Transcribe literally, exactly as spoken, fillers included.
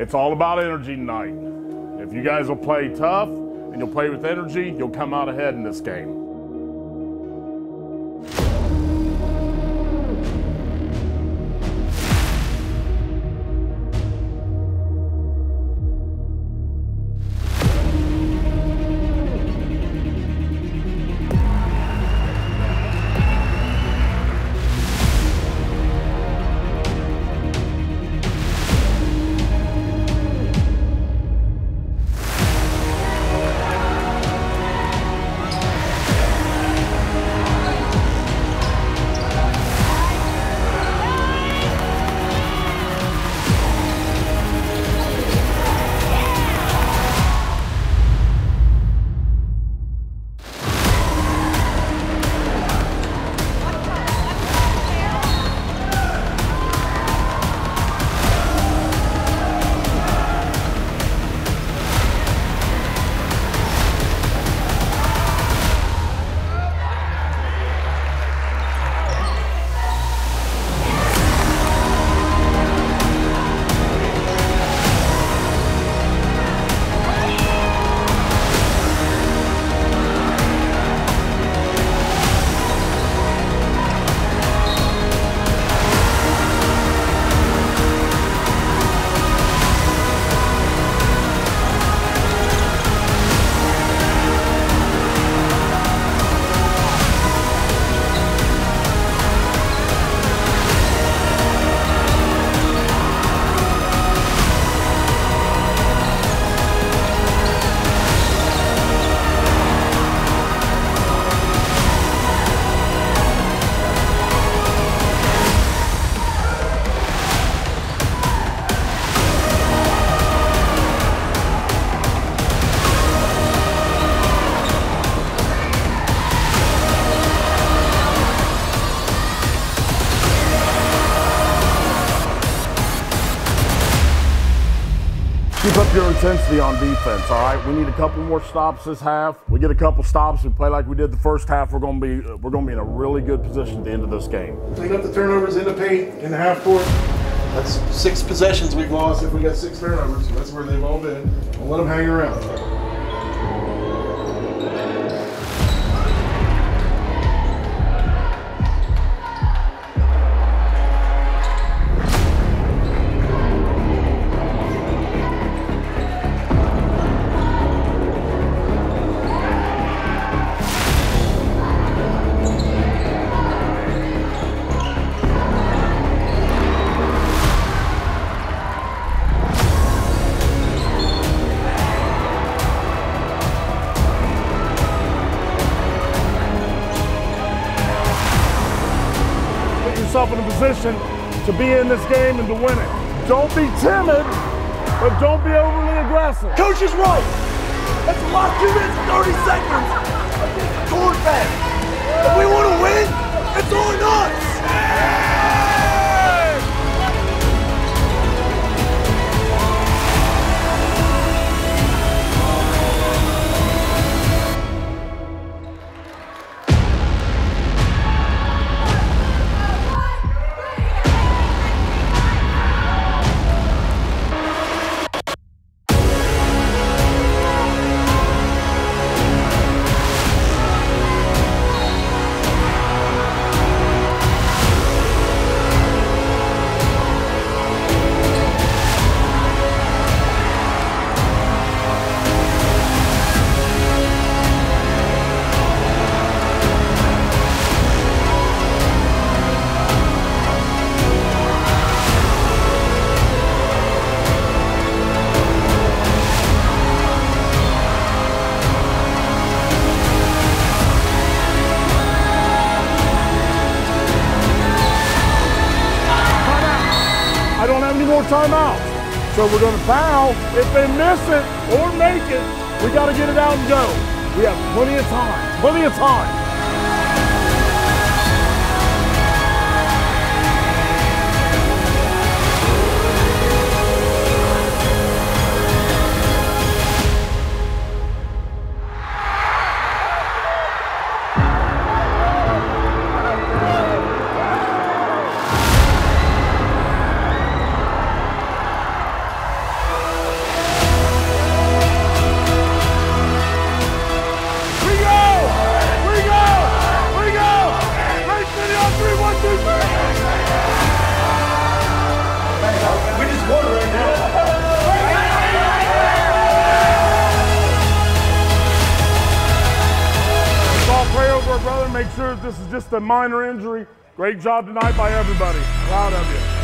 It's all about energy tonight. If you guys will play tough and you'll play with energy, you'll come out ahead in this game. Keep up your intensity on defense, all right? We need a couple more stops this half. We get a couple stops, we play like we did the first half, we're gonna be we're gonna be in a really good position at the end of this game. Clean up the turnovers in the paint, in the half court. That's six possessions we've lost if we got six turnovers. That's where they've all been. Don't let them hang around. Yourself in a position to be in this game and to win it. Don't be timid, but don't be overly aggressive. Coach is right. That's locked you in thirty seconds. Torn back. If we want to win, it's on us. Timeout. So we're going to foul. If they miss it or make it, we got to get it out and go. We have plenty of time, plenty of time. officers, this is just a minor injury. Great job tonight by everybody. Proud of you.